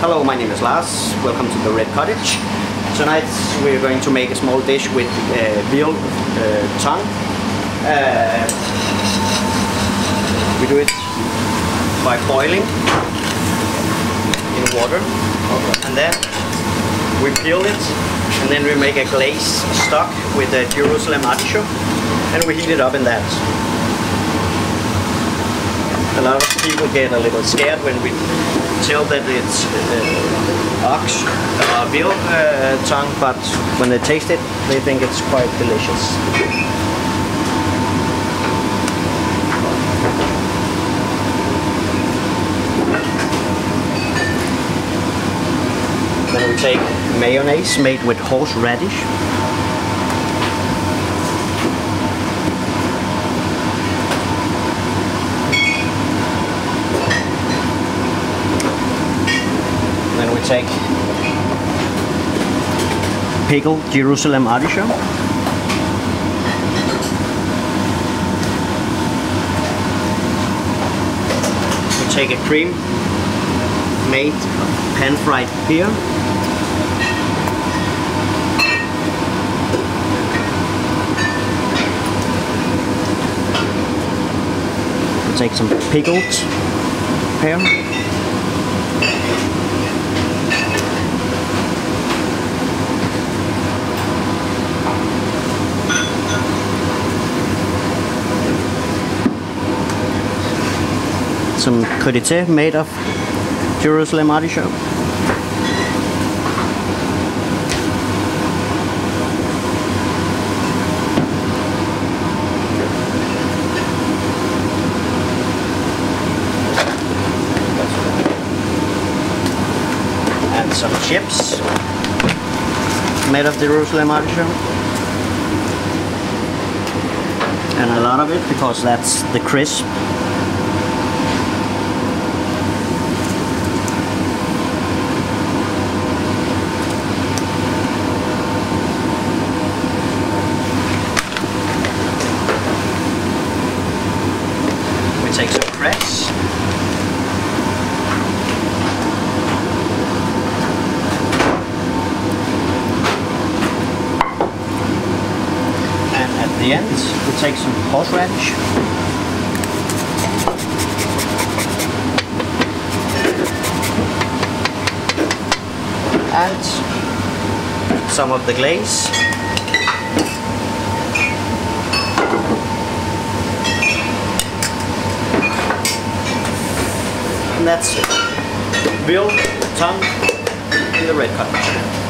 Hello, my name is Lars. Welcome to the Red Cottage. Tonight we're going to make a small dish with veal tongue. We do it by boiling in water, and then we peel it, and then we make a glaze stock with the Jerusalem artichoke, and we heat it up in that. A lot of people get a little scared when we tell that it's ox or veal tongue, but when they taste it, they think it's quite delicious. Then we take mayonnaise made with horseradish. Then we take pickled Jerusalem artichoke. We take a cream made of pan-fried pear. We take some pickled pear. Some crudité made of Jerusalem artichoke. And some chips made of Jerusalem artichoke. And a lot of it, because that's the crisp. Take some cress. And at the end, we'll take some horseradish. And some of the glaze. And that's it. Veal tongue in the Red Cottage.